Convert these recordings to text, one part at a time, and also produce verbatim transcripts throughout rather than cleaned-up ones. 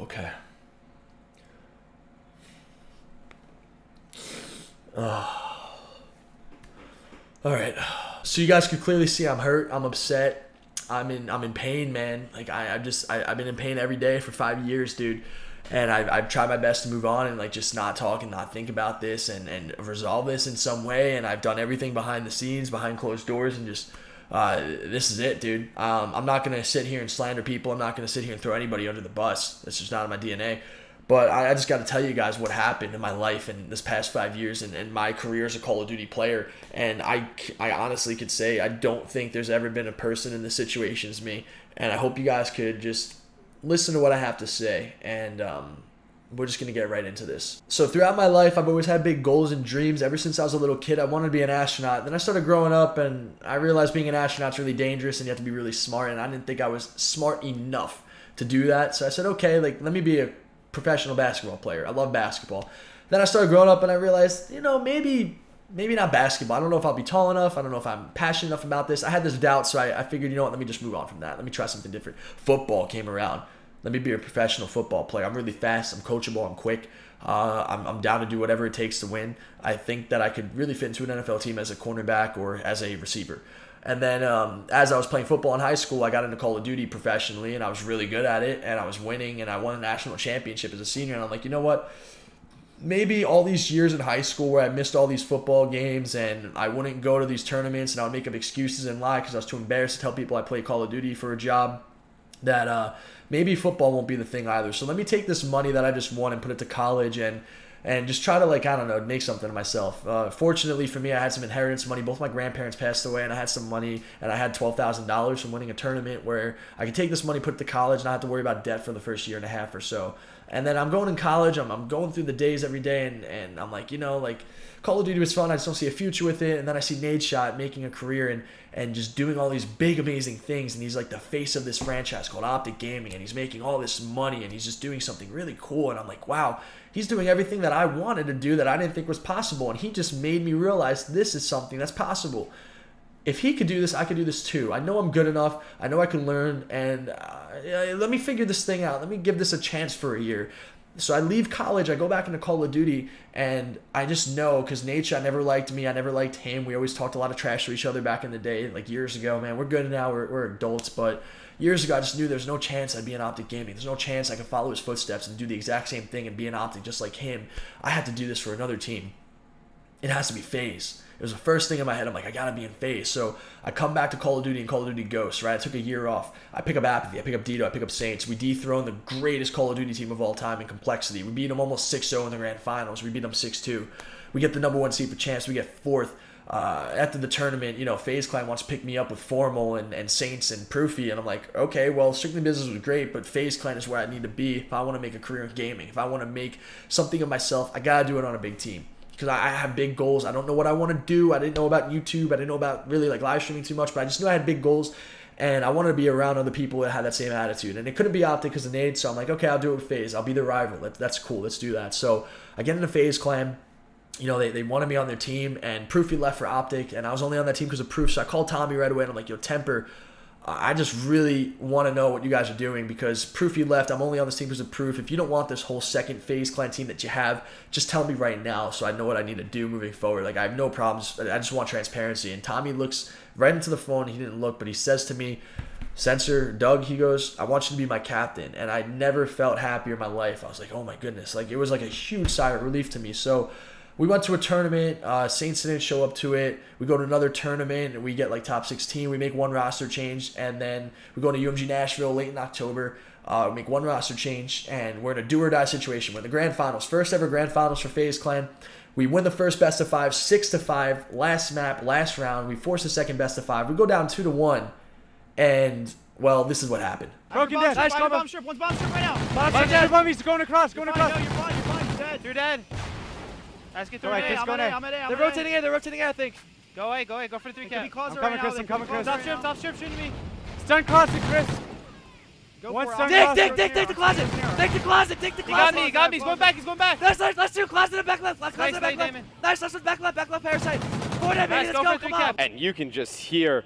Okay. Oh. All right. So you guys could clearly see I'm hurt. I'm upset. I'm in. I'm in pain, man. Like I, I just. I, I've been in pain every day for five years, dude. And I've, I've tried my best to move on and like just not talk and not think about this and and resolve this in some way. And I've done everything behind the scenes, behind closed doors, and just. Uh, this is it, dude. Um, I'm not gonna sit here and slander people. I'm not gonna sit here and throw anybody under the bus. That's just not in my D N A. But I, I just got to tell you guys what happened in my life in this past five years and, and my career as a Call of Duty player. And I, I honestly could say I don't think there's ever been a person in this situation as me. And I hope you guys could just listen to what I have to say. And um, we're just gonna get right into this. So throughout my life, I've always had big goals and dreams. Ever since I was a little kid, I wanted to be an astronaut. Then I started growing up and I realized being an astronaut's really dangerous and you have to be really smart. And I didn't think I was smart enough to do that. So I said, okay, like let me be a professional basketball player. I love basketball. Then I started growing up and I realized, you know, maybe maybe not basketball. I don't know if I'll be tall enough. I don't know if I'm passionate enough about this. I had this doubt, so I, I figured, you know what, let me just move on from that. Let me try something different. Football came around. Let me be a professional football player. I'm really fast. I'm coachable. I'm quick. Uh, I'm, I'm down to do whatever it takes to win. I think that I could really fit into an N F L team as a cornerback or as a receiver. And then um, as I was playing football in high school, I got into Call of Duty professionally, and I was really good at it, and I was winning, and I won a national championship as a senior. And I'm like, you know what? Maybe all these years in high school where I missed all these football games and I wouldn't go to these tournaments and I would make up excuses and lie because I was too embarrassed to tell people I played Call of Duty for a job, that uh, maybe football won't be the thing either. So let me take this money that I just won and put it to college and and just try to, like, I don't know, make something of myself. Uh, fortunately for me, I had some inheritance money. Both my grandparents passed away, and I had some money, and I had twelve thousand dollars from winning a tournament where I could take this money, put it to college, not have to worry about debt for the first year and a half or so. And then I'm going in college. I'm, I'm going through the days every day, and, and I'm like, you know, like, Call of Duty was fun. I just don't see a future with it. And then I see Nadeshot making a career and, and just doing all these big, amazing things. And he's like the face of this franchise called Optic Gaming. And he's making all this money. And he's just doing something really cool. And I'm like, wow, he's doing everything that I wanted to do that I didn't think was possible. And he just made me realize this is something that's possible. If he could do this, I could do this too. I know I'm good enough. I know I can learn. And uh, let me figure this thing out. Let me give this a chance for a year. So I leave college, I go back into Call of Duty, and I just know, because Nadeshot never liked me, I never liked him, we always talked a lot of trash to each other back in the day, like years ago, man, we're good now, we're, we're adults, but years ago I just knew there's no chance I'd be in Optic Gaming, there's no chance I could follow his footsteps and do the exact same thing and be an Optic just like him. I had to do this for another team. It has to be FaZe. It was the first thing in my head. I'm like, I gotta be in FaZe. So I come back to Call of Duty and Call of Duty Ghosts, right? I took a year off. I pick up Apathy. I pick up Dito. I pick up Saints. We dethroned the greatest Call of Duty team of all time in Complexity. We beat them almost six oh in the grand finals. We beat them six two. We get the number one seed for chance. We get fourth. Uh, after the tournament, you know, FaZe Clan wants to pick me up with Formal and, and Saints and Proofy, and I'm like, okay, well, Strictly Business was great, but FaZe Clan is where I need to be if I want to make a career in gaming. If I want to make something of myself, I gotta do it on a big team. Because I have big goals. I don't know what I want to do. I didn't know about YouTube. I didn't know about really like live streaming too much. But I just knew I had big goals. And I wanted to be around other people that had that same attitude. And it couldn't be Optic because of Nade. So I'm like, okay, I'll do it with FaZe. I'll be the rival. That's cool. Let's do that. So I get into FaZe Clan. You know, they, they wanted me on their team. And Proofy left for Optic. And I was only on that team because of Proof. So I called Tommy right away. And I'm like, yo, Temper. I just really want to know what you guys are doing because Proofy left. I'm only on this team because of Proof. If you don't want this whole second FaZe Clan team that you have, just tell me right now so I know what I need to do moving forward. Like, I have no problems. I just want transparency. And Tommy looks right into the phone. He didn't look, but he says to me, Censor, Doug, he goes, I want you to be my captain. And I never felt happier in my life. I was like, oh, my goodness. Like, it was like a huge sigh of relief to me. So we went to a tournament. Uh, Saints didn't show up to it. We go to another tournament, and we get, like, top sixteen. We make one roster change, and then we go to U M G Nashville late in October. Uh, we make one roster change, and we're in a do-or-die situation. We're in the grand finals. First ever grand finals for FaZe Clan. We win the first best of five, six to five, last map, last round. We force the second best of five. We go down two to one, and, well, this is what happened. Broken dead. Nice cover. One's bomb strip right now. Bomb strip dead. Bomb strip. He's going across. Going across. You're fine. You're fine. You're dead. You're dead. Let's get through right, I'm at A, I'm at A, I'm They're rotating A, they're rotating A, I think. Go away, go away, go for the three K. I'm coming, right Chris, I'm coming, Chris. Top strip, top strip, shooting me. Stun closet, Chris. Go One stun Dick, Dick, Dick, take the closet. Take the closet, take the closet. He got me, he got me, he's going back, he's going back. Nice, nice, let's shoot, closet and back left, left, closet back left. Nice, let's back left, back left, parasite. Four dead, baby, let's go, come on. And you can just hear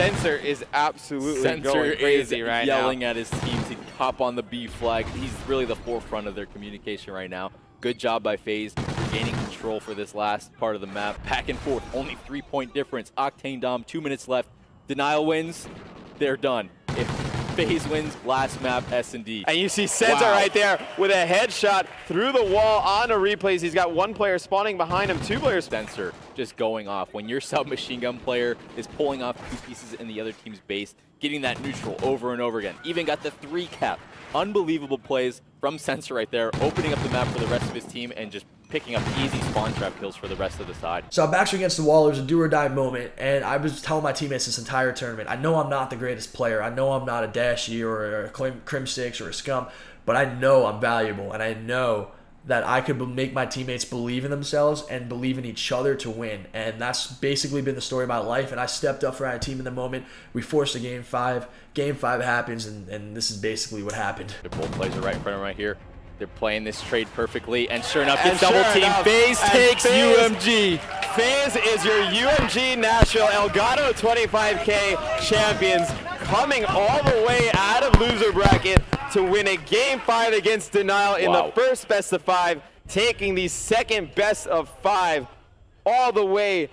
Censor is absolutely Censor going crazy right now. Censor is yelling at his team to hop on the B flag. He's really the forefront of their communication right now. Good job by FaZe gaining control for this last part of the map. Back and forth, only three-point difference. Octane Dom, two minutes left. Denial wins, they're done. If FaZe wins, last map, S and D. And you see Censor wow. right there with a headshot through the wall onto Replays. He's got one player spawning behind him, two players. Censor just going off. When your submachine gun player is pulling off two pieces in the other team's base, getting that neutral over and over again. Even got the three cap. Unbelievable plays from Censor right there, opening up the map for the rest of his team and just picking up easy spawn trap kills for the rest of the side. So I'm actually against the wall. It was a do or die moment, and I was telling my teammates this entire tournament, I know I'm not the greatest player. I know I'm not a Dashy or a Crimsix or a Scum, but I know I'm valuable, and I know that I could make my teammates believe in themselves and believe in each other to win. And that's basically been the story of my life, and I stepped up for our team in the moment. We forced a game five. Game five happens, and, and this is basically what happened. Both plays are right in front of right here. They're playing this trade perfectly, and sure enough, it's double team. FaZe takes U M G. FaZe is your U M G Nashville Elgato twenty-five K champions, coming all the way out of loser bracket to win a game five against Denial in wow. the first best of five, taking the second best of five all the way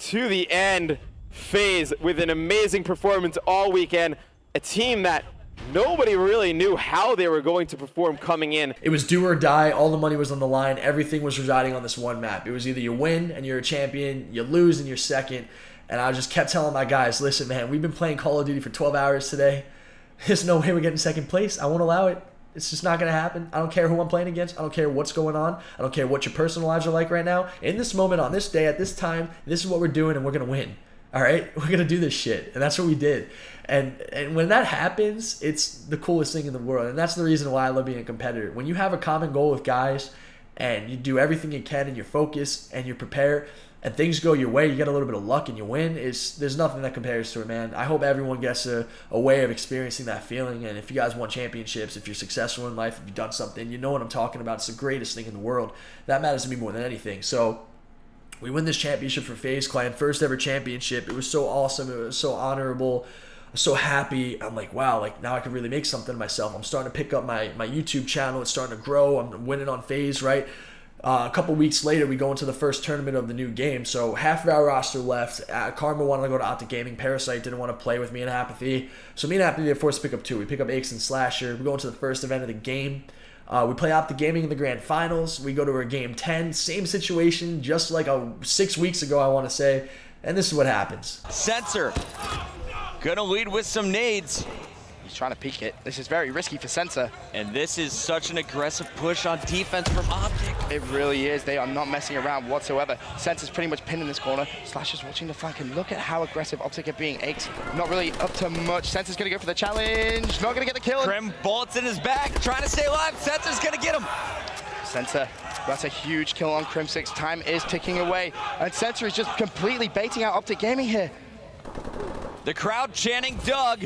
to the end. FaZe with an amazing performance all weekend, a team that nobody really knew how they were going to perform coming in. It was do or die. All the money was on the line. Everything was residing on this one map. It was either you win and you're a champion, you lose and you're second. And I just kept telling my guys, listen, man, we've been playing Call of Duty for twelve hours today. There's no way we're getting second place. I won't allow it. It's just not going to happen. I don't care who I'm playing against. I don't care what's going on. I don't care what your personal lives are like right now. In this moment, on this day, at this time, this is what we're doing, and we're going to win. All right, we're going to do this shit. And that's what we did. And and when that happens, it's the coolest thing in the world. And that's the reason why I love being a competitor. When you have a common goal with guys and you do everything you can and you focus and you prepare and things go your way, you get a little bit of luck and you win, it's, there's nothing that compares to it, man. I hope everyone gets a, a way of experiencing that feeling. And if you guys want championships, if you're successful in life, if you've done something, you know what I'm talking about. It's the greatest thing in the world. That matters to me more than anything. So we win this championship for FaZe Clan, first ever championship. It was so awesome. It was so honorable. So happy. I'm like, wow, like now I can really make something of myself. I'm starting to pick up my, my YouTube channel. It's starting to grow. I'm winning on FaZe, right? Uh, a couple weeks later, we go into the first tournament of the new game. So half of our roster left. Uh, Karma wanted to go to Optic Gaming. Parasite didn't want to play with me and Apathy. So me and Apathy are forced to pick up two. We pick up Aches and Slasher. We go into the first event of the game. Uh, we play Optic Gaming in the grand finals. We go to our game ten. Same situation, just like a, six weeks ago, I want to say. And this is what happens. Censor. Gonna lead with some nades. He's trying to peek it. This is very risky for Censor. And this is such an aggressive push on defense from Optic. It really is. They are not messing around whatsoever. Sensor's pretty much pinned in this corner. Slasher's watching the flank, and look at how aggressive Optic are being. Aches not really up to much. Sensor's gonna go for the challenge. Not gonna get the kill. Crim bolts in his back, trying to stay alive. Sensor's gonna get him. Censor, that's a huge kill on Crimsix. Time is ticking away. And Censor is just completely baiting out Optic Gaming here. The crowd chanting Doug.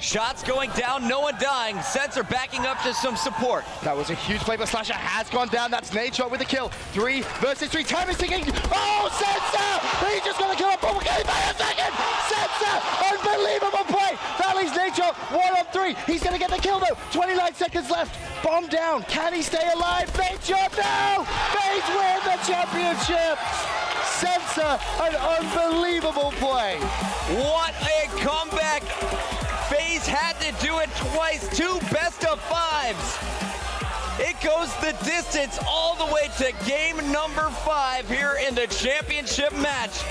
Shots going down, no one dying. Censor backing up to some support. That was a huge play, but Slasher has gone down. That's Nadeshot with a kill. Three versus three, time is ticking. Oh, Censor! He just got a kill on Proofy by a second! Censor, unbelievable play! That leaves Nadeshot one on three. He's gonna get the kill though. twenty-nine seconds left. Bomb down, can he stay alive? Nadeshot, no! FaZe win the championship! Censor, an unbelievable play. What a comeback. FaZe had to do it twice, two best of fives. It goes the distance all the way to game number five here in the championship match.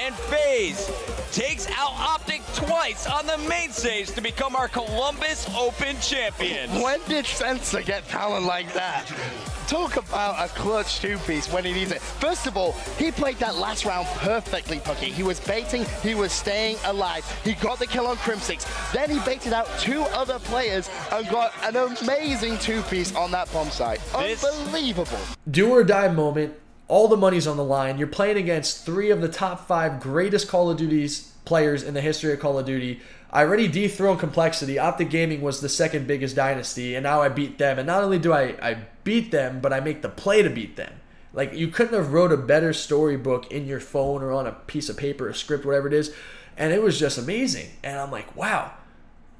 And FaZe takes out Optic twice on the main stage to become our Columbus Open champions. When did Censor get talent like that? Talk about a clutch two-piece when he needs it. First of all, he played that last round perfectly, Pucky. He was baiting, he was staying alive. He got the kill on Crimsix. Then he baited out two other players and got an amazing two-piece on that bomb site. Unbelievable. Do or die moment. All the money's on the line. You're playing against three of the top five greatest Call of Duty's players in the history of Call of Duty. I already dethroned Complexity. Optic Gaming was the second biggest dynasty, and now I beat them. And not only do I, I beat them, but I make the play to beat them. Like, you couldn't have wrote a better storybook in your phone or on a piece of paper, a script, whatever it is. And it was just amazing. And I'm like, wow.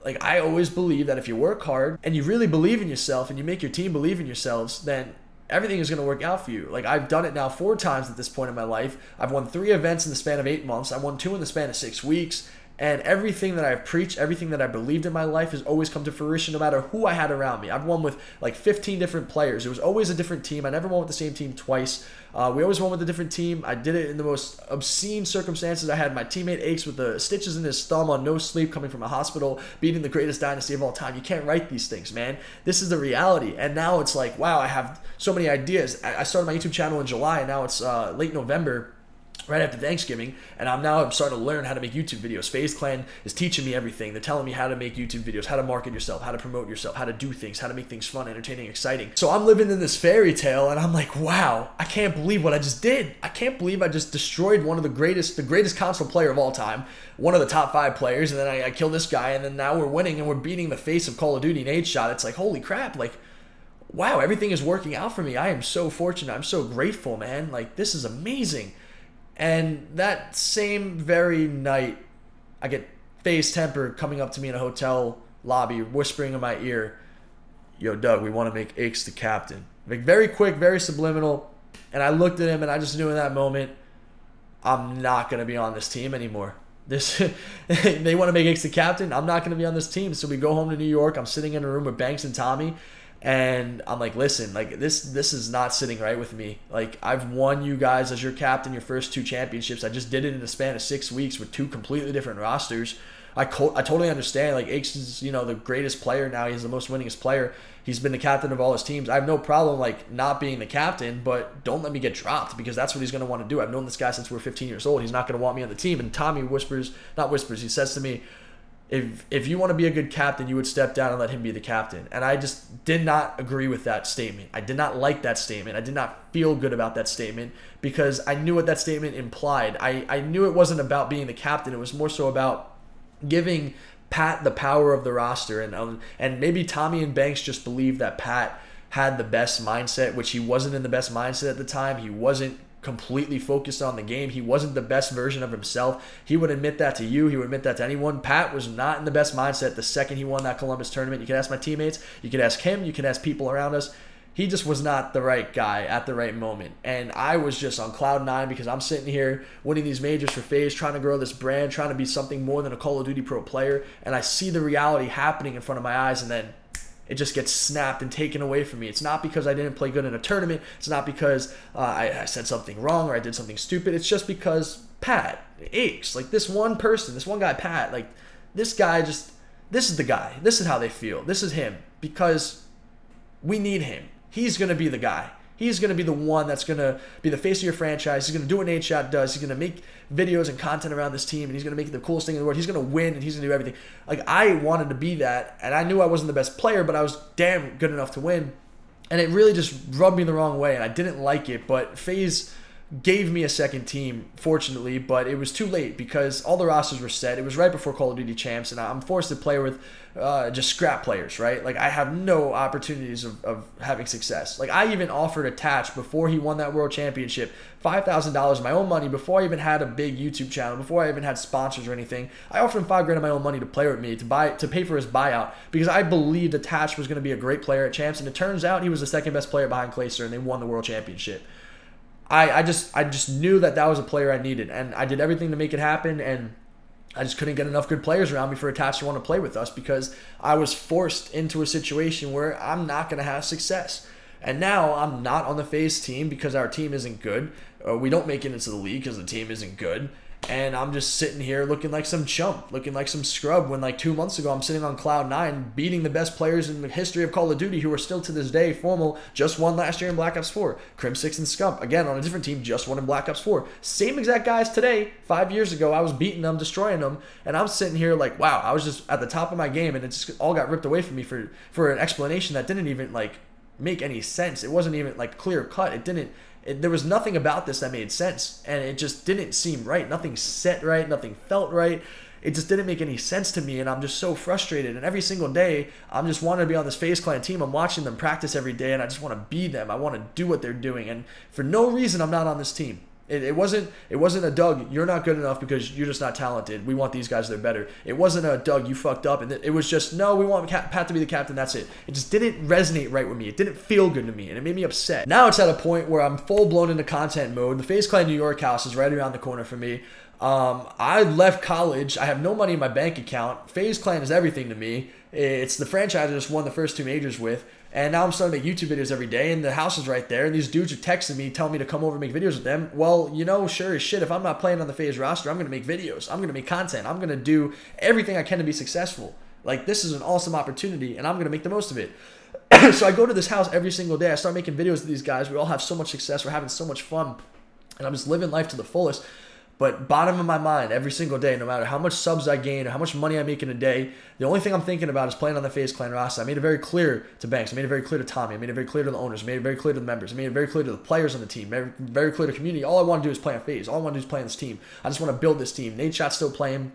Like, I always believe that if you work hard and you really believe in yourself and you make your team believe in yourselves, then everything is going to work out for you. Like, I've done it now four times at this point in my life. I've won three events in the span of eight months. I won two in the span of six weeks. And everything that I've preached, everything that I believed in my life has always come to fruition no matter who I had around me. I've won with like fifteen different players. It was always a different team. I never won with the same team twice. Uh, we always won with a different team. I did it in the most obscene circumstances. I had my teammate Aches with the stitches in his thumb on no sleep coming from a hospital, beating the greatest dynasty of all time. You can't write these things, man. This is the reality. And now it's like, wow, I have so many ideas. I started my YouTube channel in July, and now it's uh, late November, right after Thanksgiving, and I'm now I'm starting to learn how to make YouTube videos. FaZe Clan is teaching me everything. They're telling me how to make YouTube videos, how to market yourself, how to promote yourself, how to do things, how to make things fun, entertaining, exciting. So I'm living in this fairy tale, and I'm like, wow, I can't believe what I just did. I can't believe I just destroyed one of the greatest, the greatest console player of all time, one of the top five players, and then I, I killed this guy, and then now we're winning, and we're beating the face of Call of Duty and Nadeshot. It's like, holy crap, like, wow, everything is working out for me. I am so fortunate. I'm so grateful, man. Like, this is amazing. And that same very night, I get FaZe Temper coming up to me in a hotel lobby, whispering in my ear, yo, Doug, we want to make Aches the captain. Like, very quick, very subliminal. And I looked at him, and I just knew in that moment, I'm not going to be on this team anymore. This, they want to make Aches the captain. I'm not going to be on this team. So we go home to New York. I'm sitting in a room with Banks and Tommy. And I'm like, listen, like this this is not sitting right with me. Like, I've won you guys as your captain your first two championships. I just did it in the span of six weeks with two completely different rosters. I, co I totally understand. Like, Aches is, you know, the greatest player now. He's the most winningest player. He's been the captain of all his teams. I have no problem, like, not being the captain, but don't let me get dropped because that's what he's going to want to do. I've known this guy since we were fifteen years old. He's not going to want me on the team. And Tommy whispers, not whispers, he says to me, If, if you want to be a good captain, you would step down and let him be the captain. And I just did not agree with that statement. I did not like that statement. I did not feel good about that statement because I knew what that statement implied. I, I knew it wasn't about being the captain. It was more so about giving Pat the power of the roster. And, um, and maybe Tommy and Banks just believed that Pat had the best mindset, which he wasn't in the best mindset at the time. He wasn't completely focused on the game. He wasn't the best version of himself. He would admit that to you. He would admit that to anyone. Pat was not in the best mindset the second he won that Columbus tournament. You could ask my teammates. You could ask him. You could ask people around us. He just was not the right guy at the right moment. And I was just on cloud nine because I'm sitting here winning these majors for FaZe, trying to grow this brand, trying to be something more than a Call of Duty pro player. And I see the reality happening in front of my eyes, and then it just gets snapped and taken away from me. It's not because I didn't play good in a tournament. It's not because uh, I, I said something wrong or I did something stupid. It's just because Pat, Aches, like this one person, this one guy, Pat, like this guy just, this is the guy. This is how they feel. This is him because we need him. He's going to be the guy. He's going to be the one that's going to be the face of your franchise. He's going to do what Nadeshot does. He's going to make videos and content around this team, and he's going to make it the coolest thing in the world. He's going to win, and he's going to do everything. Like, I wanted to be that, and I knew I wasn't the best player, but I was damn good enough to win. And it really just rubbed me the wrong way, and I didn't like it. But FaZe gave me a second team, fortunately, but it was too late because all the rosters were set. It was right before Call of Duty Champs, and I'm forced to play with uh, just scrap players, right? Like, I have no opportunities of, of having success. Like, I even offered Attach before he won that world championship, five thousand dollars of my own money, before I even had a big YouTube channel, before I even had sponsors or anything. I offered him five grand of my own money to play with me, to buy, to pay for his buyout, because I believed Attach was going to be a great player at Champs, and it turns out he was the second best player behind Clayster, and they won the world championship. I, I just I just knew that that was a player I needed, and I did everything to make it happen, and I just couldn't get enough good players around me for Attach to want to play with us because I was forced into a situation where I'm not going to have success. And now I'm not on the FaZe team because our team isn't good. Uh, we don't make it into the league because the team isn't good. And I'm just sitting here looking like some chump, looking like some scrub when like two months ago I'm sitting on cloud nine beating the best players in the history of Call of Duty who are still to this day. Formal just won last year in Black Ops four. Crimsix and Scump, again on a different team, just won in Black Ops four. Same exact guys today. Five years ago I was beating them, destroying them, and I'm sitting here like, wow, I was just at the top of my game, and it just all got ripped away from me for, for an explanation that didn't even like make any sense. It wasn't even like clear cut. It didn't It, there was nothing about this that made sense, and it just didn't seem right. Nothing set right, nothing felt right. It just didn't make any sense to me, and I'm just so frustrated. And every single day, I'm just wanting to be on this FaZe Clan team. I'm watching them practice every day, and I just want to be them. I want to do what they're doing, and for no reason, I'm not on this team. It, it wasn't it wasn't a Doug, you're not good enough because you're just not talented. We want these guys, they're better. It wasn't a Doug, you fucked up. And it was just, no, we want Cap Pat to be the captain, that's it. It just didn't resonate right with me. It didn't feel good to me, and it made me upset. Now it's at a point where I'm full-blown into content mode. The FaZe Clan New York house is right around the corner for me. Um, I left college. I have no money in my bank account. FaZe Clan is everything to me. It's the franchise I just won the first two majors with. And now I'm starting to make YouTube videos every day, and the house is right there, and these dudes are texting me, telling me to come over and make videos with them. Well, you know, sure as shit, if I'm not playing on the FaZe roster, I'm going to make videos. I'm going to make content. I'm going to do everything I can to be successful. Like, this is an awesome opportunity, and I'm going to make the most of it. So I go to this house every single day. I start making videos with these guys. We all have so much success. We're having so much fun, and I'm just living life to the fullest. But bottom of my mind, every single day, no matter how much subs I gain or how much money I make in a day, the only thing I'm thinking about is playing on the FaZe Clan roster. I made it very clear to Banks. I made it very clear to Tommy. I made it very clear to the owners. I made it very clear to the members. I made it very clear to the players on the team. Very, very clear to community. All I want to do is play on FaZe. All I want to do is play on this team. I just want to build this team. Nadeshot's still playing.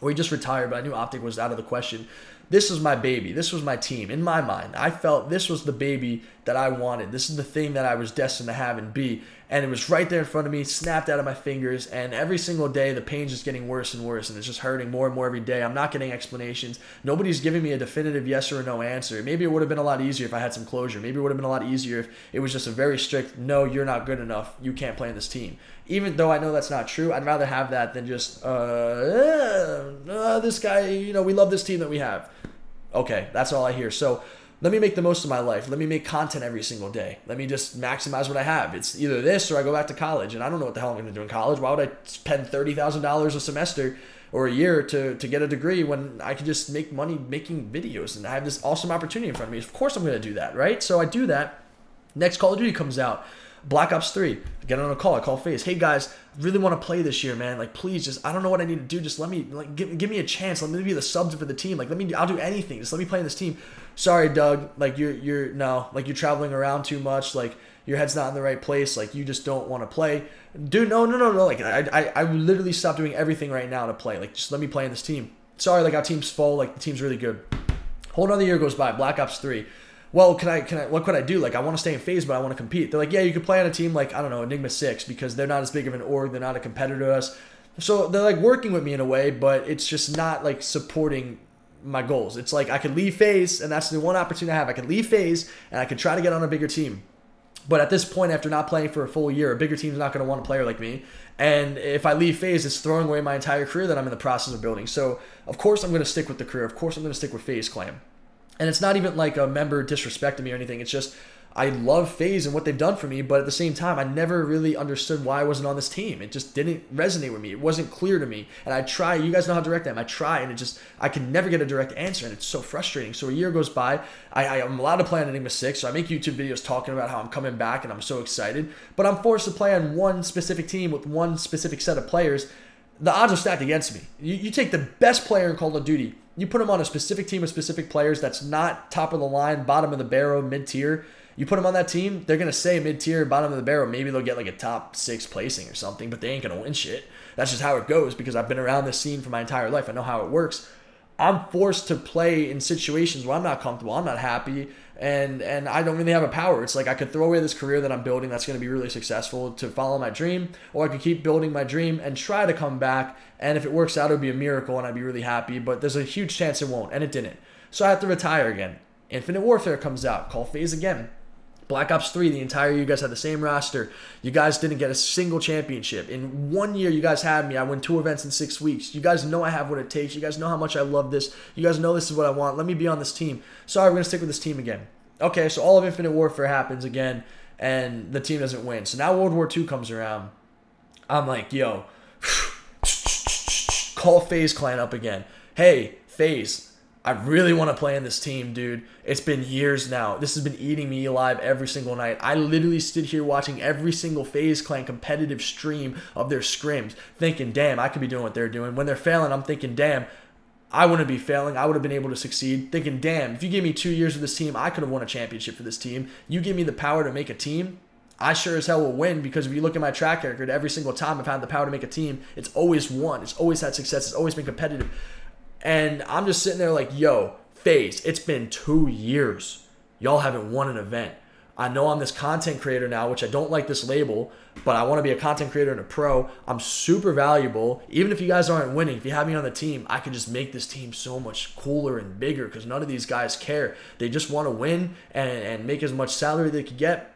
Or he just retired, but I knew Optic was out of the question. This was my baby. This was my team. In my mind, I felt this was the baby that I wanted. This is the thing that I was destined to have and be. And it was right there in front of me, snapped out of my fingers. And every single day, the pain's just getting worse and worse. And it's just hurting more and more every day. I'm not getting explanations. Nobody's giving me a definitive yes or no answer. Maybe it would have been a lot easier if I had some closure. Maybe it would have been a lot easier if it was just a very strict, no, you're not good enough. You can't play in this team. Even though I know that's not true, I'd rather have that than just, uh, uh, this guy, you know, we love this team that we have. Okay, that's all I hear. So let me make the most of my life. Let me make content every single day. Let me just maximize what I have. It's either this or I go back to college, and I don't know what the hell I'm going to do in college. Why would I spend thirty thousand dollars a semester or a year to, to get a degree when I could just make money making videos and I have this awesome opportunity in front of me? Of course I'm going to do that, right? So I do that. Next Call of Duty comes out. Black Ops Three. I get on a call. I call FaZe. Hey guys, really want to play this year, man. Like, please, just I don't know what I need to do. Just let me, like, give, give me a chance. Let me be the subs for the team. Like, let me, I'll do anything. Just let me play in this team. Sorry, Doug. Like, you're, you're no, like you're traveling around too much. Like, your head's not in the right place. Like, you just don't want to play, dude. No, no, no, no. Like, I, I, I literally stopped doing everything right now to play. Like, just let me play in this team. Sorry, like our team's full. Like, the team's really good. Whole another year goes by. Black Ops Three. Well, can I, can I, what could I do? Like, I want to stay in FaZe, but I want to compete. They're like, yeah, you could play on a team like, I don't know, Enigma Six, because they're not as big of an org. They're not a competitor to us. So they're like working with me in a way, but it's just not like supporting my goals. It's like I could leave FaZe, and that's the one opportunity I have. I could leave FaZe, and I could try to get on a bigger team. But at this point, after not playing for a full year, a bigger team's not going to want a player like me. And if I leave FaZe, it's throwing away my entire career that I'm in the process of building. So, of course, I'm going to stick with the career. Of course, I'm going to stick with FaZe Clan. And it's not even like a member disrespecting me or anything. It's just I love FaZe and what they've done for me, but at the same time, I never really understood why I wasn't on this team. It just didn't resonate with me. It wasn't clear to me. And I try. You guys know how direct I am. I try, and it just I can never get a direct answer, and it's so frustrating. So a year goes by. I, I'm allowed to play on Enigma Six, so I make YouTube videos talking about how I'm coming back and I'm so excited. But I'm forced to play on one specific team with one specific set of players. The odds are stacked against me. You, you take the best player in Call of Duty. You put him on a specific team of specific players that's not top of the line, bottom of the barrel, mid-tier. You put him on that team, they're going to say mid-tier, bottom of the barrel. Maybe they'll get like a top six placing or something, but they ain't going to win shit. That's just how it goes because I've been around this scene for my entire life. I know how it works. I'm forced to play in situations where I'm not comfortable, I'm not happy, and and I don't really have a power. It's like I could throw away this career that I'm building that's going to be really successful to follow my dream, or I could keep building my dream and try to come back, and if it works out, it would be a miracle, and I'd be really happy, but there's a huge chance it won't, and it didn't. So I have to retire again. Infinite Warfare comes out, call FaZe again. Black Ops three, the entire year, you guys had the same roster. You guys didn't get a single championship. In one year, you guys had me. I win two events in six weeks. You guys know I have what it takes. You guys know how much I love this. You guys know this is what I want. Let me be on this team. Sorry, we're going to stick with this team again. Okay, so all of Infinite Warfare happens again, and the team doesn't win. So now World War Two comes around. I'm like, yo, call FaZe Clan up again. Hey, FaZe. I really want to play in this team, dude. It's been years now. This has been eating me alive every single night. I literally stood here watching every single FaZe Clan competitive stream of their scrims, thinking, damn, I could be doing what they're doing. When they're failing, I'm thinking, damn, I wouldn't be failing. I would have been able to succeed. Thinking, damn, if you gave me two years with this team, I could have won a championship for this team. You give me the power to make a team, I sure as hell will win, because if you look at my track record, every single time I've had the power to make a team, it's always won. It's always had success. It's always been competitive. And I'm just sitting there like, yo, FaZe, it's been two years. Y'all haven't won an event. I know I'm this content creator now, which I don't like this label, but I want to be a content creator and a pro. I'm super valuable. Even if you guys aren't winning, if you have me on the team, I can just make this team so much cooler and bigger because none of these guys care. They just want to win and, and make as much salary they could get.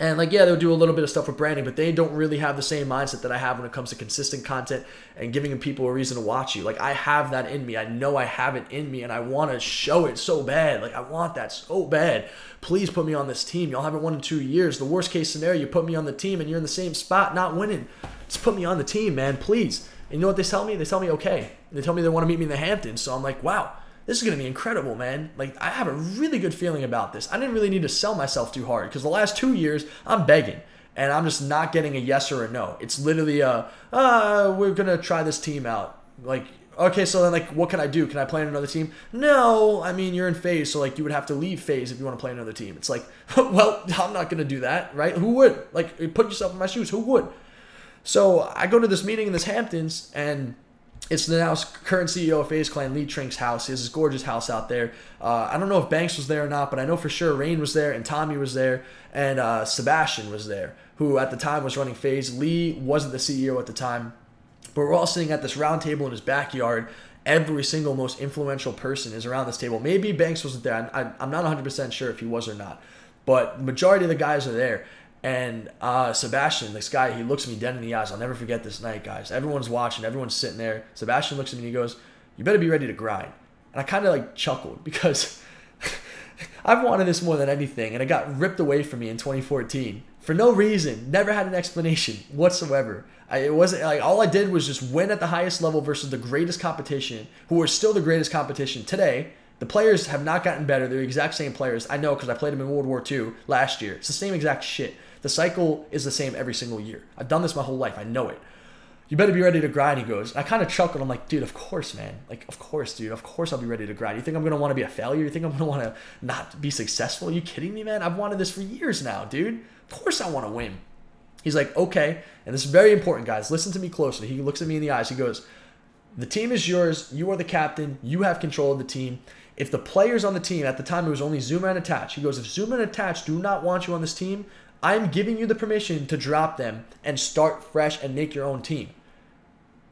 And like, yeah, they'll do a little bit of stuff with branding, but they don't really have the same mindset that I have when it comes to consistent content and giving people a reason to watch you. Like, I have that in me. I know I have it in me, and I want to show it so bad. Like, I want that so bad. Please put me on this team. Y'all haven't won in two years. The worst case scenario, you put me on the team, and you're in the same spot not winning. Just put me on the team, man, please. And you know what they tell me? They tell me, okay. They tell me they want to meet me in the Hamptons, so I'm like, wow. This is going to be incredible, man. Like, I have a really good feeling about this. I didn't really need to sell myself too hard because the last two years, I'm begging. And I'm just not getting a yes or a no. It's literally a, uh, we're going to try this team out. Like, okay, so then, like, what can I do? Can I play on another team? No, I mean, you're in FaZe, so, like, you would have to leave FaZe if you want to play another team. It's like, well, I'm not going to do that, right? Who would? Like, put yourself in my shoes. Who would? So I go to this meeting in this Hamptons, and it's the now current C E O of FaZe Clan, Lee Trink's house. He has this gorgeous house out there. Uh, I don't know if Banks was there or not, but I know for sure Rain was there and Tommy was there and uh, Sebastian was there, who at the time was running FaZe. Lee wasn't the C E O at the time, but we're all sitting at this round table in his backyard. Every single most influential person is around this table. Maybe Banks wasn't there. I, I, I'm not one hundred percent sure if he was or not, but majority of the guys are there. And uh, Sebastian, this guy, he looks at me dead in the eyes. I'll never forget this night, guys. Everyone's watching. Everyone's sitting there. Sebastian looks at me and he goes, you better be ready to grind. And I kind of like chuckled because I've wanted this more than anything. And it got ripped away from me in twenty fourteen for no reason. Never had an explanation whatsoever. I, it wasn't like all I did was just win at the highest level versus the greatest competition, who are still the greatest competition today. The players have not gotten better. They're the exact same players. I know because I played them in World War Two last year. It's the same exact shit. The cycle is the same every single year. I've done this my whole life. I know it. You better be ready to grind, he goes. And I kind of chuckled. I'm like, dude, of course, man. Like, of course, dude. Of course I'll be ready to grind. You think I'm going to want to be a failure? You think I'm going to want to not be successful? Are you kidding me, man? I've wanted this for years now, dude. Of course I want to win. He's like, okay. And this is very important, guys. Listen to me closely. He looks at me in the eyes. He goes, the team is yours. You are the captain. You have control of the team. If the players on the team, at the time it was only Zoomaa and Attach. He goes, if Zoomaa and Attach do not want you on this team, I'm giving you the permission to drop them and start fresh and make your own team.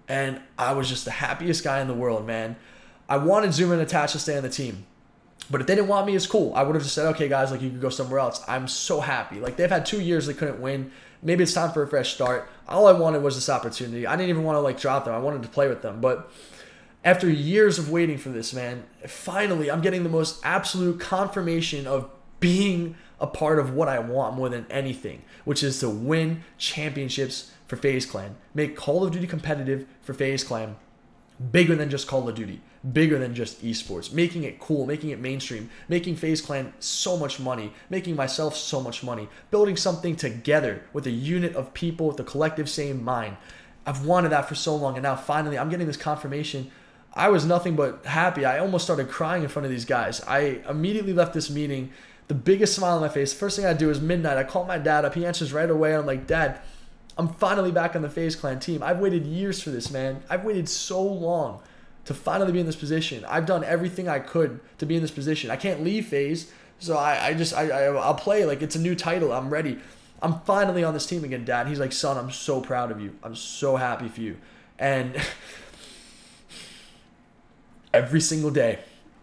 And I was just the happiest guy in the world, man. I wanted Zoomaa and Attach to stay on the team. But if they didn't want me, it's cool. I would have just said, okay, guys, like you can go somewhere else. I'm so happy. Like they've had two years they couldn't win. Maybe it's time for a fresh start. All I wanted was this opportunity. I didn't even want to like drop them. I wanted to play with them. But after years of waiting for this, man, finally I'm getting the most absolute confirmation of being a part of what I want more than anything, which is to win championships for FaZe Clan, make Call of Duty competitive for FaZe Clan, bigger than just Call of Duty, bigger than just esports, making it cool, making it mainstream, making FaZe Clan so much money, making myself so much money, building something together with a unit of people with the collective same mind. I've wanted that for so long, and now finally I'm getting this confirmation. I was nothing but happy. I almost started crying in front of these guys. I immediately left this meeting, the biggest smile on my face. First thing I do is midnight. I call my dad up. He answers right away, and I'm like, Dad, I'm finally back on the FaZe Clan team. I've waited years for this, man. I've waited so long to finally be in this position. I've done everything I could to be in this position. I can't leave FaZe, so I, I just, I, I, I'll play. Like, it's a new title. I'm ready. I'm finally on this team again, Dad. He's like, son, I'm so proud of you. I'm so happy for you. And every single day,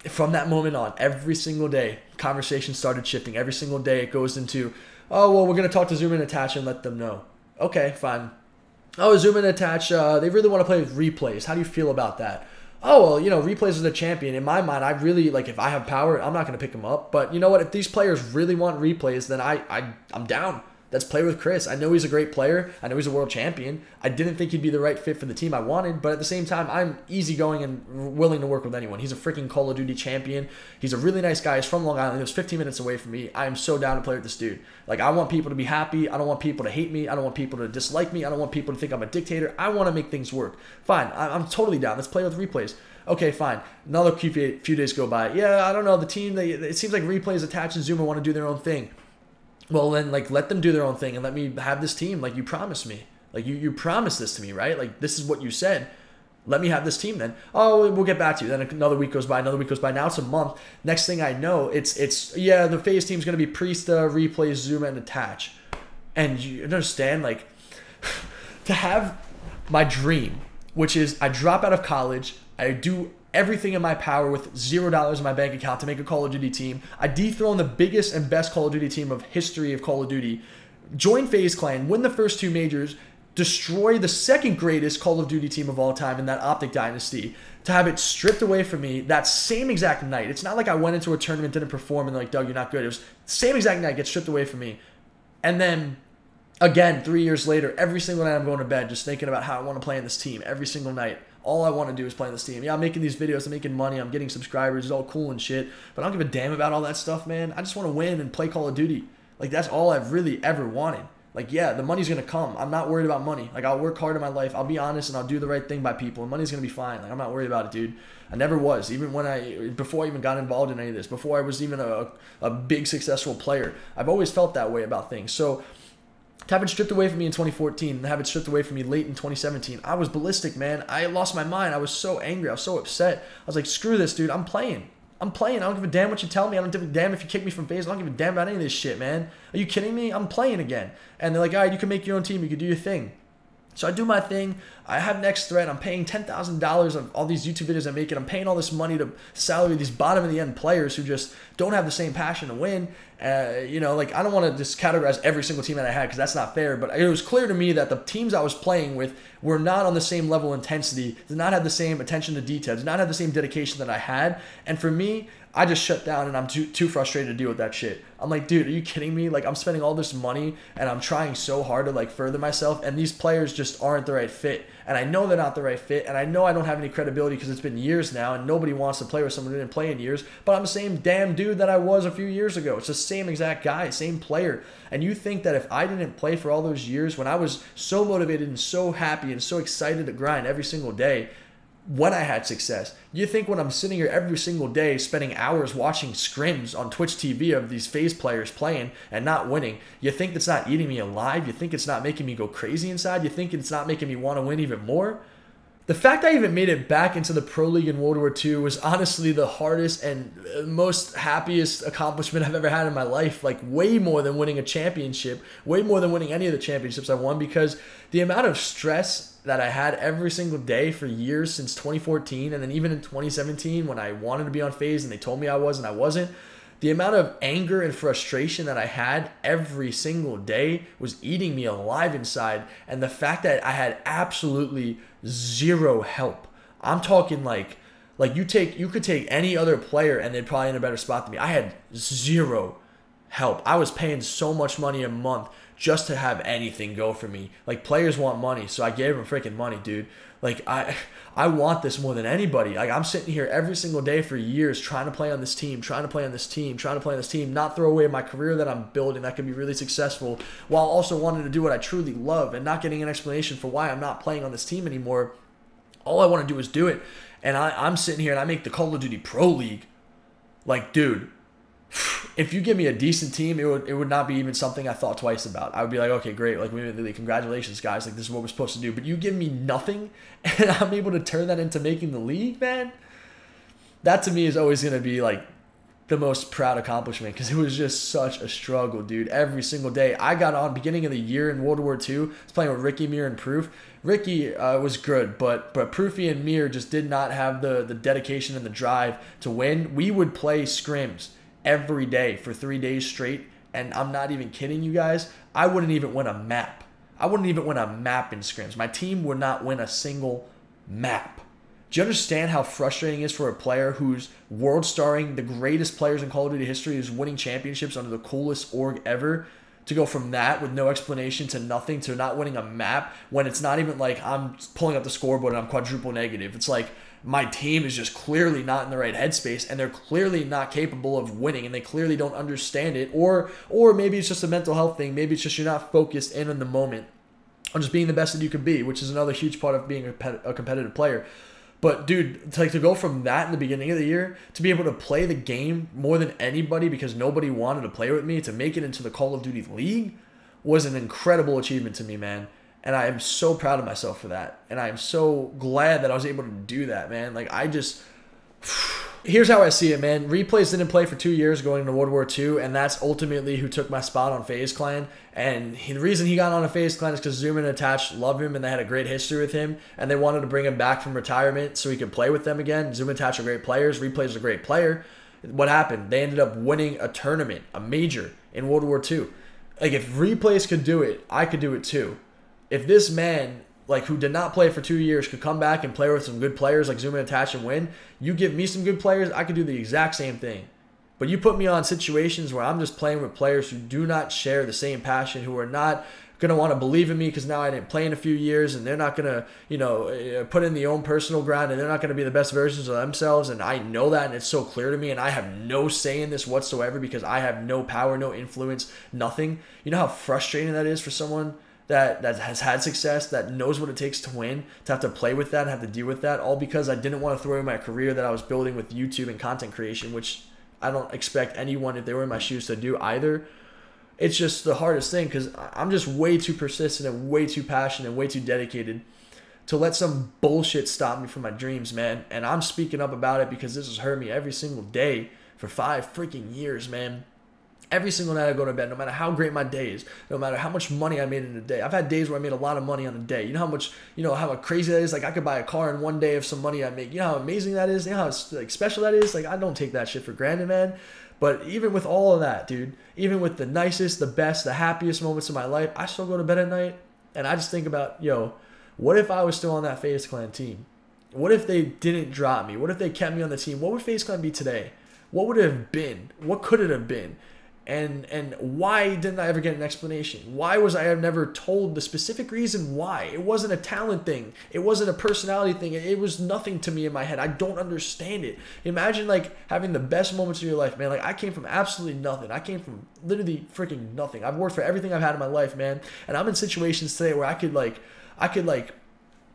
from that moment on, every single day, conversation started shifting. Every single day, it goes into, oh, well, we're going to talk to Zoomaa and Attach and let them know. Okay, fine. Oh, Zoomaa and Attach, uh, they really want to play with Replays. How do you feel about that? Oh, well, you know, Replays is a champion. In my mind, I really, like, if I have power, I'm not going to pick them up. But you know what? If these players really want Replays, then I, I, I'm down. Let's play with Chris. I know he's a great player. I know he's a world champion. I didn't think he'd be the right fit for the team I wanted, but at the same time, I'm easygoing and willing to work with anyone. He's a freaking Call of Duty champion. He's a really nice guy. He's from Long Island. He was fifteen minutes away from me. I am so down to play with this dude. Like, I want people to be happy. I don't want people to hate me. I don't want people to dislike me. I don't want people to think I'm a dictator. I want to make things work. Fine. I'm totally down. Let's play with Replays. Okay, fine. Another few days go by. Yeah, I don't know. The team, they, it seems like Replays, Attach, and Zoomaa want to do their own thing. Well, then, like, let them do their own thing and let me have this team like you promised me. Like, you, you promised this to me, right? Like, this is what you said. Let me have this team then. Oh, we'll get back to you. Then another week goes by, another week goes by. Now it's a month. Next thing I know, it's, it's yeah, the FaZe team's going to be Priesta, Replays, Zoomaa, and Attach. And you understand, like, to have my dream, which is I drop out of college, I do everything in my power with zero dollars in my bank account to make a Call of Duty team. I dethrone the biggest and best Call of Duty team of history of Call of Duty, join FaZe Clan, win the first two majors, destroy the second greatest Call of Duty team of all time in that Optic dynasty, to have it stripped away from me that same exact night. It's not like I went into a tournament, didn't perform, and like, Doug, you're not good. It was the same exact night, gets stripped away from me. And then, again, three years later, every single night I'm going to bed just thinking about how I want to play in this team every single night. All I want to do is play in this team. Yeah, I'm making these videos, I'm making money, I'm getting subscribers, it's all cool and shit, but I don't give a damn about all that stuff, man. I just want to win and play Call of Duty. Like, that's all I've really ever wanted. Like, yeah, the money's going to come. I'm not worried about money. Like, I'll work hard in my life. I'll be honest, and I'll do the right thing by people, and money's going to be fine. Like, I'm not worried about it, dude. I never was. Even when I, before I even got involved in any of this, before I was even a, a big successful player, I've always felt that way about things. So to have it stripped away from me in twenty fourteen and have it stripped away from me late in twenty seventeen, I was ballistic, man. I lost my mind. I was so angry. I was so upset. I was like, screw this, dude. I'm playing. I'm playing. I don't give a damn what you tell me. I don't give a damn if you kick me from FaZe. I don't give a damn about any of this shit, man. Are you kidding me? I'm playing again. And they're like, all right, you can make your own team. You can do your thing. So I do my thing. I have next thread. I'm paying ten thousand dollars on all these YouTube videos I'm making. I'm paying all this money to salary these bottom of the end players who just don't have the same passion to win. Uh, you know, like, I don't want to just categorize every single team that I had because that's not fair. But it was clear to me that the teams I was playing with were not on the same level of intensity, did not have the same attention to detail, did not have the same dedication that I had. And for me, I just shut down and I'm too, too frustrated to deal with that shit. I'm like, dude, are you kidding me? Like, I'm spending all this money and I'm trying so hard to, like, further myself, and these players just aren't the right fit. And I know they're not the right fit, and I know I don't have any credibility because it's been years now and nobody wants to play with someone who didn't play in years, but I'm the same damn dude that I was a few years ago. It's the same exact guy, same player. And you think that if I didn't play for all those years when I was so motivated and so happy and so excited to grind every single day, when I had success, you think when I'm sitting here every single day spending hours watching scrims on Twitch T V of these FaZe players playing and not winning, you think that's not eating me alive? You think it's not making me go crazy inside? You think it's not making me want to win even more? The fact I even made it back into the Pro League in World War Two was honestly the hardest and most happiest accomplishment I've ever had in my life. Like, way more than winning a championship, way more than winning any of the championships I won, because the amount of stress that I had every single day for years since twenty fourteen, and then even in twenty seventeen when I wanted to be on FaZe and they told me I was and I wasn't, the amount of anger and frustration that I had every single day was eating me alive inside. And the fact that I had absolutely zero help. I'm talking like, like you take, you could take any other player and they'd probably in a better spot than me. I had zero help. I was paying so much money a month just to have anything go for me. Like, players want money, so I gave them freaking money, dude. Like, I I want this more than anybody. Like, I'm sitting here every single day for years trying to play on this team, trying to play on this team, trying to play on this team, not throw away my career that I'm building that could be really successful, while also wanting to do what I truly love and not getting an explanation for why I'm not playing on this team anymore. All I want to do is do it. And I, I'm sitting here and I make the Call of Duty Pro League. Like, dude, if you give me a decent team, it would, it would not be even something I thought twice about. I would be like, okay, great. Like, we made the league. Congratulations, guys. Like, this is what we're supposed to do. But you give me nothing, and I'm able to turn that into making the league, man. That, to me, is always going to be, like, the most proud accomplishment, because it was just such a struggle, dude. Every single day. I got on beginning of the year in World War Two. I was playing with Ricky, Mir, and Proof. Ricky uh, was good, but but Proofy and Mir just did not have the, the dedication and the drive to win. We would play scrims every day for three days straight, and I'm not even kidding you guys, I wouldn't even win a map. I wouldn't even win a map in scrims. My team would not win a single map. Do you understand how frustrating it is for a player who's world starring the greatest players in Call of Duty history, who's winning championships under the coolest org ever, to go from that with no explanation to nothing to not winning a map, when it's not even like I'm pulling up the scoreboard and I'm quadruple negative. It's like, my team is just clearly not in the right headspace, and they're clearly not capable of winning, and they clearly don't understand it. Or or maybe it's just a mental health thing. Maybe it's just you're not focused in on the moment on just being the best that you can be, which is another huge part of being a competitive player. But, dude, to, like, to go from that in the beginning of the year to be able to play the game more than anybody because nobody wanted to play with me, to make it into the Call of Duty League, was an incredible achievement to me, man. And I am so proud of myself for that. And I am so glad that I was able to do that, man. Like, I just... Here's how I see it, man. Replays didn't play for two years going into World War Two, and that's ultimately who took my spot on FaZe Clan. And he, the reason he got on a FaZe Clan is because Zoomaa and Attach love him, and they had a great history with him, and they wanted to bring him back from retirement so he could play with them again. Zoomaa and Attach are great players. Replays are a great player. What happened? They ended up winning a tournament, a major, in World War Two. Like, if Replays could do it, I could do it too. If this man, like, who did not play for two years could come back and play with some good players like Zoomaa and Attach and win, you give me some good players, I could do the exact same thing. But you put me on situations where I'm just playing with players who do not share the same passion, who are not going to want to believe in me because now I didn't play in a few years, and they're not going to, you know, put in their own personal grind, and they're not going to be the best versions of themselves. And I know that, and it's so clear to me, and I have no say in this whatsoever because I have no power, no influence, nothing. You know how frustrating that is for someone that, that has had success, that knows what it takes to win, to have to play with that and have to deal with that, all because I didn't want to throw away my career that I was building with YouTube and content creation, which I don't expect anyone, if they were in my shoes, to do either. It's just the hardest thing because I'm just way too persistent and way too passionate and way too dedicated to let some bullshit stop me from my dreams, man. And I'm speaking up about it because this has hurt me every single day for five freaking years, man. Every single night I go to bed, no matter how great my day is, no matter how much money I made in a day. I've had days where I made a lot of money on a day. You know how much, you know, how crazy that is? Like, I could buy a car in one day of some money I make. You know how amazing that is? You know how, like, special that is? Like, I don't take that shit for granted, man. But even with all of that, dude, even with the nicest, the best, the happiest moments of my life, I still go to bed at night and I just think about, yo, what if I was still on that FaZe Clan team? What if they didn't drop me? What if they kept me on the team? What would FaZe Clan be today? What would it have been? What could it have been? And and why didn't I ever get an explanation? Why was I never told the specific reason why? It wasn't a talent thing. It wasn't a personality thing. It, it was nothing to me in my head. I don't understand it. Imagine, like, having the best moments of your life, man. Like, I came from absolutely nothing. I came from literally freaking nothing. I've worked for everything I've had in my life, man. And I'm in situations today where I could, like, I could, like,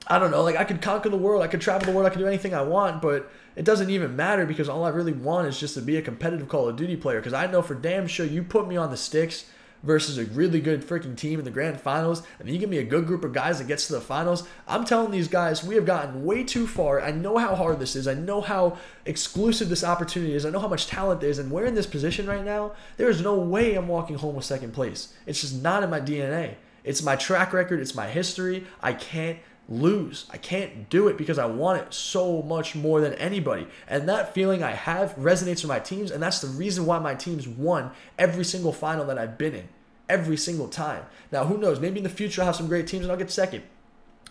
I don't know, like, I could conquer the world, I could travel the world, I could do anything I want, but it doesn't even matter because all I really want is just to be a competitive Call of Duty player, because I know for damn sure you put me on the sticks versus a really good freaking team in the grand finals, and then you give me a good group of guys that gets to the finals. I'm telling these guys, we have gotten way too far. I know how hard this is. I know how exclusive this opportunity is. I know how much talent there is, and we're in this position right now. There is no way I'm walking home with second place. It's just not in my D N A. It's my track record. It's my history. I can't lose. I can't do it because I want it so much more than anybody. And that feeling I have resonates with my teams, and that's the reason why my teams won every single final that I've been in, every single time. Now, who knows? Maybe in the future I'll have some great teams and I'll get second.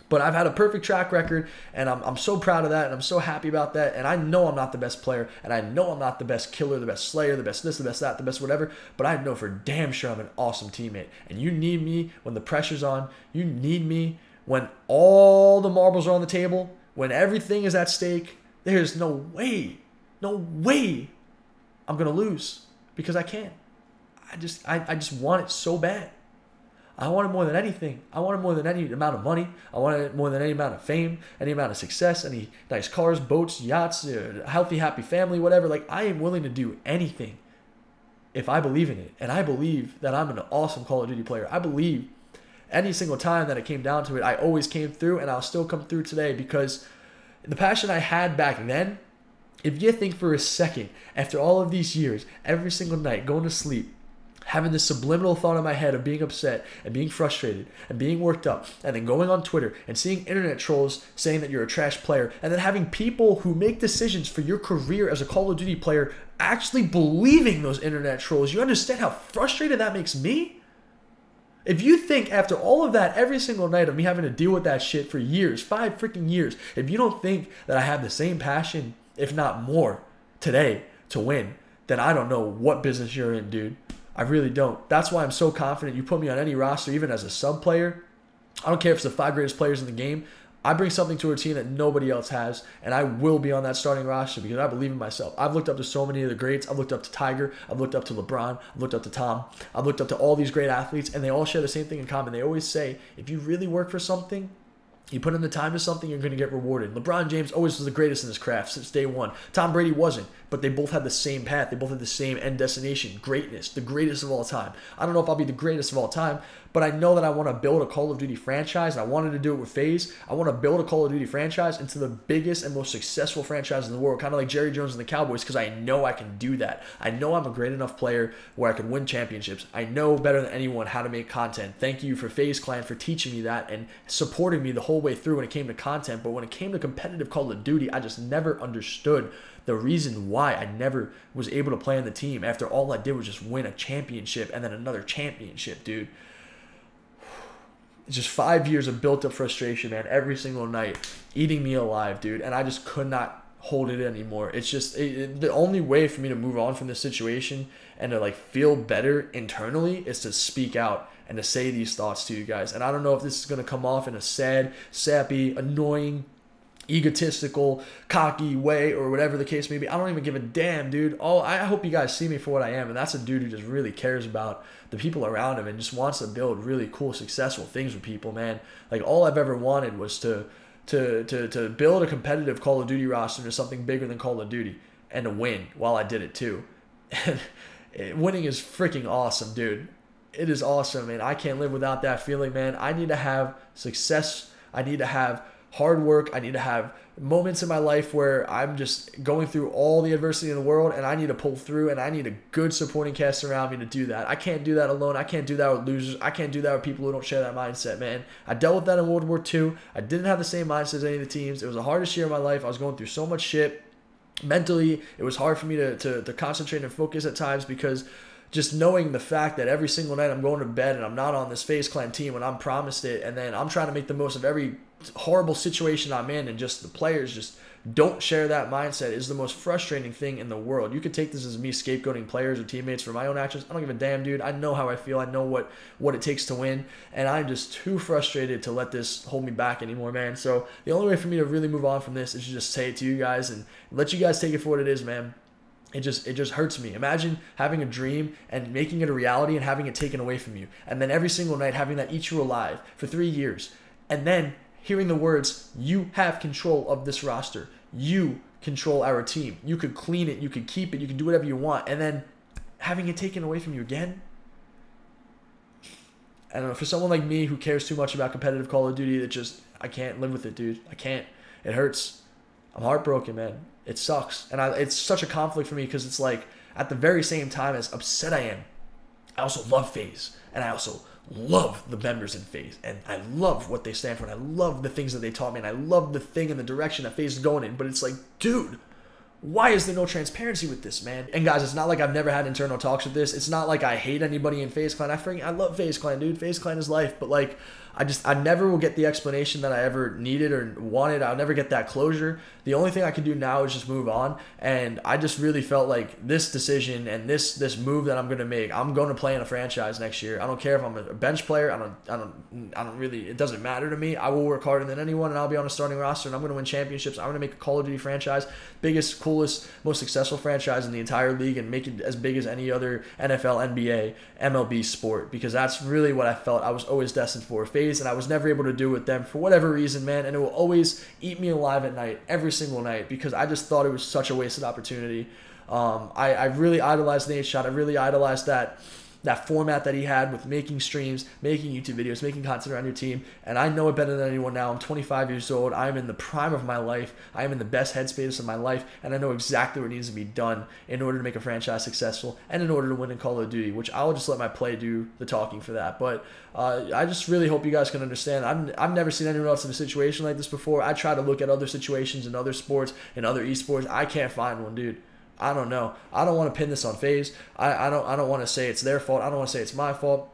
But I've had a perfect track record, and I'm, I'm so proud of that, and I'm so happy about that, and I know I'm not the best player, and I know I'm not the best killer, the best slayer, the best this, the best that, the best whatever, but I know for damn sure I'm an awesome teammate. And you need me when the pressure's on. You need me when all the marbles are on the table, when everything is at stake. There's no way, no way I'm going to lose because I can't. I just, I, I just want it so bad. I want it more than anything. I want it more than any amount of money. I want it more than any amount of fame, any amount of success, any nice cars, boats, yachts, a healthy, happy family, whatever. Like, I am willing to do anything if I believe in it. And I believe that I'm an awesome Call of Duty player. I believe any single time that it came down to it, I always came through, and I'll still come through today because the passion I had back then. If you think for a second, after all of these years, every single night going to sleep, having this subliminal thought in my head of being upset and being frustrated and being worked up, and then going on Twitter and seeing internet trolls saying that you're a trash player, and then having people who make decisions for your career as a Call of Duty player actually believing those internet trolls, you understand how frustrated that makes me? If you think after all of that, every single night of me having to deal with that shit for years, five freaking years, if you don't think that I have the same passion, if not more, today to win, then I don't know what business you're in, dude. I really don't. That's why I'm so confident. You put me on any roster, even as a sub player, I don't care if it's the five greatest players in the game, I bring something to a team that nobody else has, and I will be on that starting roster because I believe in myself. I've looked up to so many of the greats. I've looked up to Tiger. I've looked up to LeBron. I've looked up to Tom. I've looked up to all these great athletes, and they all share the same thing in common. They always say, if you really work for something, You put in the time to something, you're going to get rewarded. LeBron James always was the greatest in his craft since day one. Tom Brady wasn't, but they both had the same path. They both had the same end destination, greatness, the greatest of all time. I don't know if I'll be the greatest of all time, but I know that I want to build a Call of Duty franchise, and I wanted to do it with FaZe. I want to build a Call of Duty franchise into the biggest and most successful franchise in the world, kind of like Jerry Jones and the Cowboys, because I know I can do that. I know I'm a great enough player where I can win championships. I know better than anyone how to make content. Thank you for FaZe Clan for teaching me that and supporting me the whole way through when it came to content. But when it came to competitive Call of Duty, I just never understood the reason why I never was able to play on the team after all I did was just win a championship and then another championship, dude. It's just five years of built-up frustration, man, every single night, eating me alive, dude, and I just could not hold it anymore. It's just it, it, the only way for me to move on from this situation and to like feel better internally is to speak out and to say these thoughts to you guys. And I don't know if this is going to come off in a sad, sappy, annoying, egotistical, cocky way or whatever the case may be. I don't even give a damn, dude. Oh, I hope you guys see me for what I am. And that's a dude who just really cares about the people around him and just wants to build really cool, successful things with people, man. Like, all I've ever wanted was to to to to build a competitive Call of Duty roster to something bigger than Call of Duty and to win while I did it too. And winning is freaking awesome, dude. It is awesome, and I can't live without that feeling, man. I need to have success. I need to have hard work. I need to have moments in my life where I'm just going through all the adversity in the world, and I need to pull through, and I need a good supporting cast around me to do that. I can't do that alone. I can't do that with losers. I can't do that with people who don't share that mindset, man. I dealt with that in World War Two. I didn't have the same mindset as any of the teams. It was the hardest year of my life. I was going through so much shit. Mentally, it was hard for me to, to, to concentrate and focus at times because just knowing the fact that every single night I'm going to bed and I'm not on this FaZe Clan team when I'm promised it, and then I'm trying to make the most of every horrible situation I'm in, and just the players just don't share that mindset is the most frustrating thing in the world. You could take this as me scapegoating players or teammates for my own actions. I don't give a damn, dude. I know how I feel. I know what what it takes to win, and I'm just too frustrated to let this hold me back anymore, man. So the only way for me to really move on from this is to just say it to you guys and let you guys take it for what it is, man. It just, it just hurts me. Imagine having a dream and making it a reality and having it taken away from you. And then every single night having that eat you alive for three years. And then hearing the words, you have control of this roster. You control our team. You could clean it. You could keep it. You can do whatever you want. And then having it taken away from you again. I don't know. For someone like me who cares too much about competitive Call of Duty, that just, I can't live with it, dude. I can't. It hurts. I'm heartbroken, man. It sucks. And I, it's such a conflict for me because it's like, at the very same time as upset I am, I also love FaZe. And I also love the members in FaZe. And I love what they stand for. And I love the things that they taught me. And I love the thing and the direction that FaZe is going in. But it's like, dude, why is there no transparency with this, man? And guys, it's not like I've never had internal talks with this. It's not like I hate anybody in FaZe Clan. I freaking, I love FaZe Clan, dude. FaZe Clan is life. But like, I just, I never will get the explanation that I ever needed or wanted. I'll never get that closure. The only thing I can do now is just move on. And I just really felt like this decision and this this move that I'm gonna make, I'm gonna play in a franchise next year. I don't care if I'm a bench player. I don't, I don't, I don't really. It doesn't matter to me. I will work harder than anyone, and I'll be on a starting roster, and I'm gonna win championships. I'm gonna make a Call of Duty franchise, biggest, cool. Coolest, most successful franchise in the entire league, and make it as big as any other N F L, N B A, M L B sport, because that's really what I felt I was always destined for, FaZe, and I was never able to do with them for whatever reason, man, and it will always eat me alive at night, every single night, because I just thought it was such a wasted opportunity. Um, I, I really idolized Nadeshot. I really idolized that that format that he had with making streams, making YouTube videos, making content around your team. And I know it better than anyone now. I'm twenty-five years old. I'm in the prime of my life. I'm in the best headspace of my life. And I know exactly what needs to be done in order to make a franchise successful and in order to win in Call of Duty, which I'll just let my play do the talking for that. But uh, I just really hope you guys can understand. I'm, I've never seen anyone else in a situation like this before. I try to look at other situations in other sports, in other esports. I can't find one, dude. I don't know. I don't want to pin this on FaZe. I, I don't I don't want to say it's their fault. I don't want to say it's my fault.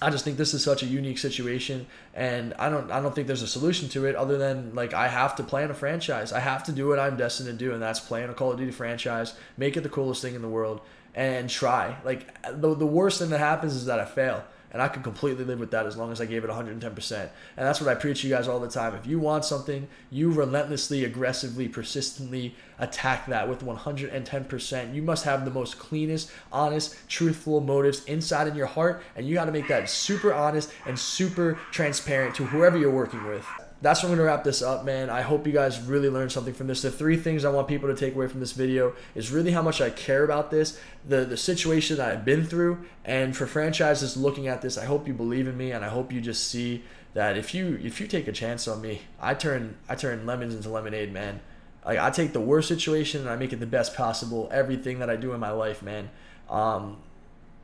I just think this is such a unique situation, and I don't I don't think there's a solution to it other than, like, I have to play in a franchise. I have to do what I'm destined to do, and that's play in a Call of Duty franchise, make it the coolest thing in the world, and try. Like, the, the worst thing that happens is that I fail. And I could completely live with that as long as I gave it one hundred ten percent. And that's what I preach you guys all the time. If you want something, you relentlessly, aggressively, persistently attack that with one hundred ten percent. You must have the most cleanest, honest, truthful motives inside in your heart. And you got to make that super honest and super transparent to whoever you're working with. that's when I'm going to wrap this up, man. I hope you guys really learned something from this. The three things I want people to take away from this video is really how much I care about this, the, the situation that I've been through, and for franchises looking at this, I hope you believe in me, and I hope you just see that if you if you take a chance on me, I turn I turn lemons into lemonade, man. Like, I take the worst situation and I make it the best possible, everything that I do in my life, man. Um,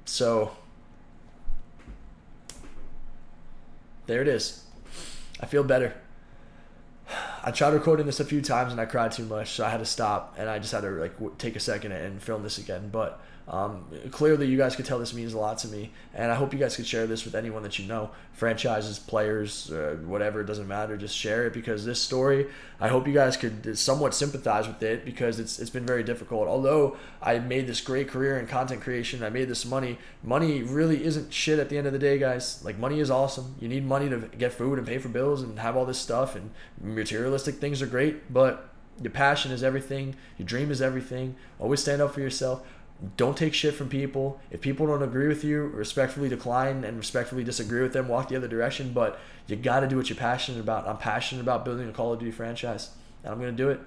so there it is. I feel better. I tried recording this a few times and I cried too much, so I had to stop, and I just had to like w take a second and film this again. But um, clearly you guys could tell this means a lot to me, and I hope you guys could share this with anyone that you know, franchises, players, uh, whatever, it doesn't matter. Just share it, because this story, I hope you guys could somewhat sympathize with it, because it's it's been very difficult. Although I made this great career in content creation, I made this money. Money really isn't shit at the end of the day, guys. Like, money is awesome. You need money to get food and pay for bills and have all this stuff, and materialistic things are great, but your passion is everything. Your dream is everything. Always stand up for yourself. Don't take shit from people. If people don't agree with you, respectfully decline and respectfully disagree with them. Walk the other direction, but you got to do what you're passionate about. I'm passionate about building a Call of Duty franchise, and I'm going to do it.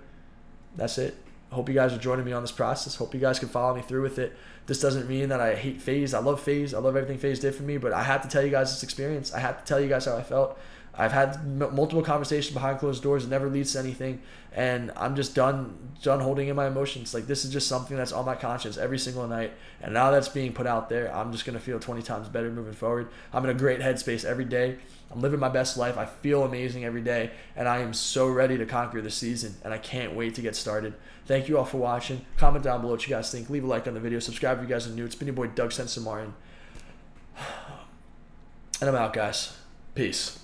That's it. I hope you guys are joining me on this process. Hope you guys can follow me through with it. This doesn't mean that I hate FaZe. I love FaZe. I love everything FaZe did for me, but I have to tell you guys this experience. I have to tell you guys how I felt. I've had m multiple conversations behind closed doors. It never leads to anything, and I'm just done done holding in my emotions. Like, this is just something that's on my conscience every single night, and now that's being put out there, I'm just going to feel twenty times better moving forward. I'm in a great headspace every day. I'm living my best life. I feel amazing every day, and I am so ready to conquer this season, and I can't wait to get started. Thank you all for watching. Comment down below what you guys think. Leave a like on the video. Subscribe if you guys are new. It's been your boy Doug Censor, and I'm out, guys. Peace.